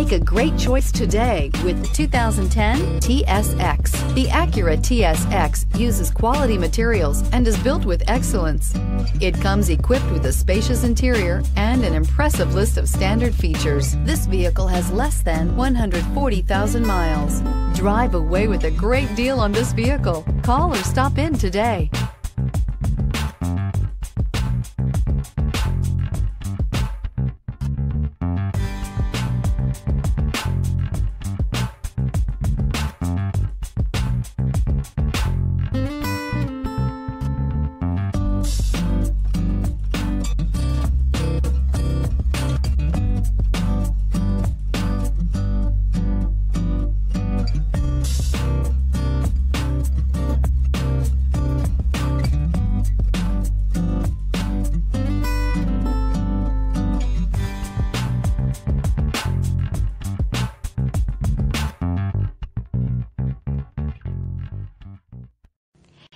Make a great choice today with the 2010 TSX. The Acura TSX uses quality materials and is built with excellence. It comes equipped with a spacious interior and an impressive list of standard features. This vehicle has less than 140,000 miles. Drive away with a great deal on this vehicle. Call or stop in today.